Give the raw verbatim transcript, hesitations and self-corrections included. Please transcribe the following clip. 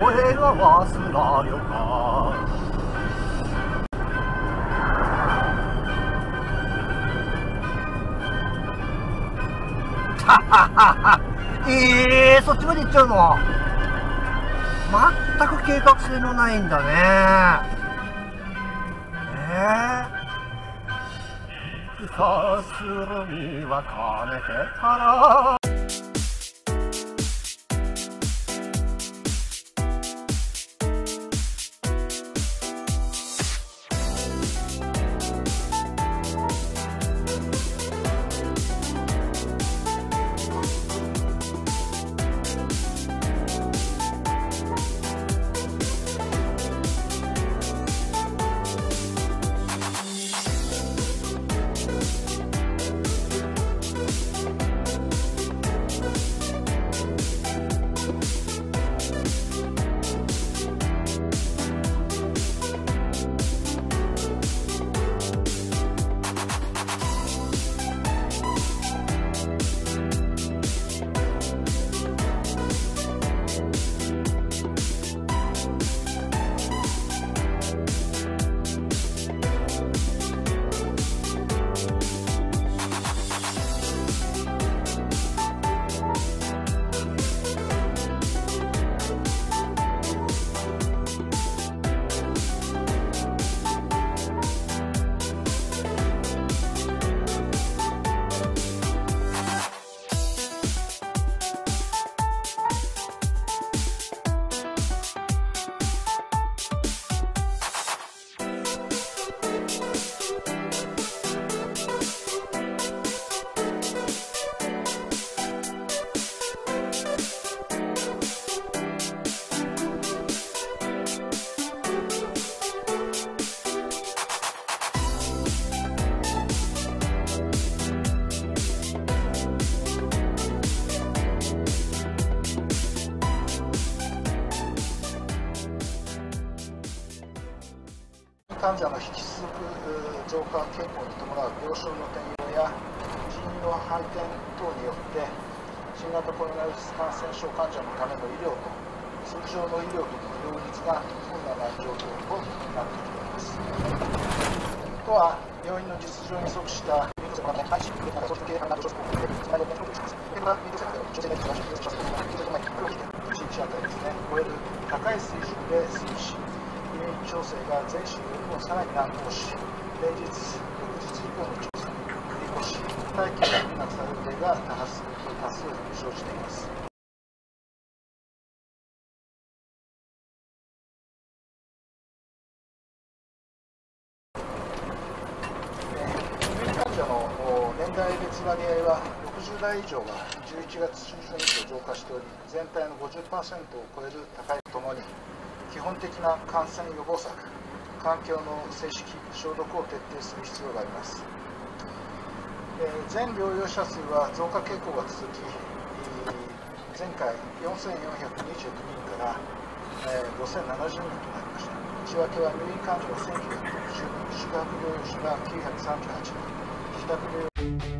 俺が忘れようか。えー、そっちまで行っちゃうの。全く計画性のないんだね。えー、さするには金けたら。患者の引き続く増加傾向に伴う病床の転用や人員の配点等によって新型コロナウイルス感染症患者のための医療と通常の医療との両立が困難な状況となってきています。都は病院の実情に即した医療の配信の措置経営などを行っているということです。現場は医療者の調整が必要です。そのために黒い地域社会ですね、超える高い水準で推進調整が前週よりもさらに難航し、連日、翌日以降の調整に繰り越し、待機がなくされる例が多発生じています。じゅう代以上がじゅういちがつ中旬以降増加しており、全体の ごじゅっパーセント を超える高いとともに、基本的な感染予防策、環境の清式、消毒を徹底する必要があります。えー、全療養者数は増加傾向が続き、前回よんせんよんひゃくにじゅうきゅうにんから、えー、ごせんななじゅうにんとなりました。内訳は入院患者がせんきゅうひゃくろくじゅうにん、宿泊療養者がきゅうひゃくさんじゅうはちにん、自宅療養者